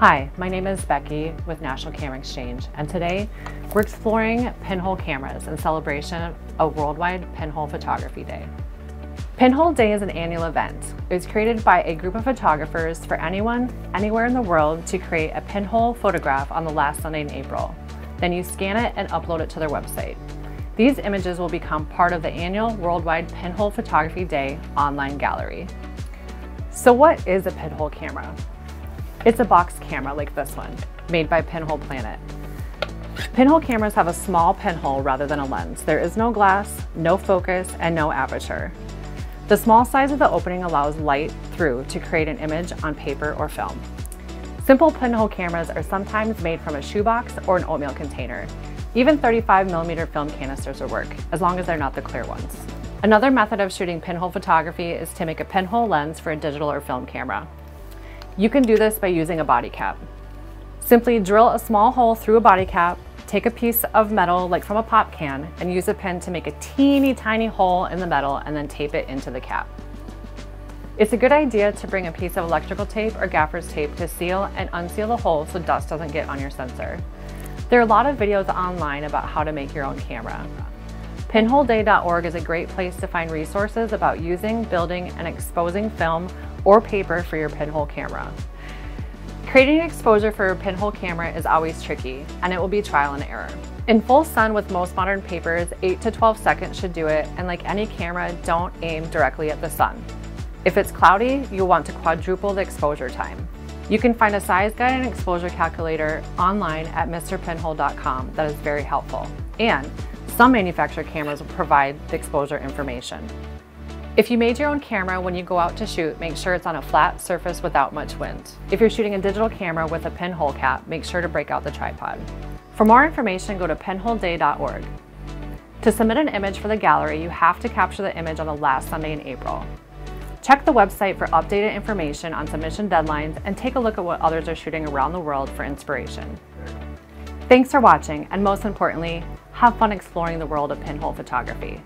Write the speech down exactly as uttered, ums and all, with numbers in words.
Hi, my name is Becky with National Camera Exchange, and today we're exploring pinhole cameras in celebration of Worldwide Pinhole Photography Day. Pinhole Day is an annual event. It was created by a group of photographers for anyone, anywhere in the world to create a pinhole photograph on the last Sunday in April. Then you scan it and upload it to their website. These images will become part of the annual Worldwide Pinhole Photography Day online gallery. So what is a pinhole camera? It's a box camera like this one, made by Pinhole Planet. Pinhole cameras have a small pinhole rather than a lens. There is no glass, no focus, and no aperture. The small size of the opening allows light through to create an image on paper or film. Simple pinhole cameras are sometimes made from a shoebox or an oatmeal container. Even thirty-five millimeter film canisters will work, as long as they're not the clear ones. Another method of shooting pinhole photography is to make a pinhole lens for a digital or film camera. You can do this by using a body cap. Simply drill a small hole through a body cap, take a piece of metal like from a pop can, and use a pin to make a teeny tiny hole in the metal and then tape it into the cap. It's a good idea to bring a piece of electrical tape or gaffer's tape to seal and unseal the hole so dust doesn't get on your sensor. There are a lot of videos online about how to make your own camera. Pinhole day dot org is a great place to find resources about using, building, and exposing film or paper for your pinhole camera. Creating exposure for a pinhole camera is always tricky, and it will be trial and error. In full sun with most modern papers, eight to twelve seconds should do it, and like any camera, don't aim directly at the sun. If it's cloudy, you'll want to quadruple the exposure time. You can find a size guide and exposure calculator online at m r pinhole dot com that is very helpful. And some manufacturer cameras will provide the exposure information. If you made your own camera when you go out to shoot, make sure it's on a flat surface without much wind. If you're shooting a digital camera with a pinhole cap, make sure to break out the tripod. For more information, go to pinhole day dot org. To submit an image for the gallery, you have to capture the image on the last Sunday in April. Check the website for updated information on submission deadlines and take a look at what others are shooting around the world for inspiration. Thanks for watching, and most importantly, have fun exploring the world of pinhole photography.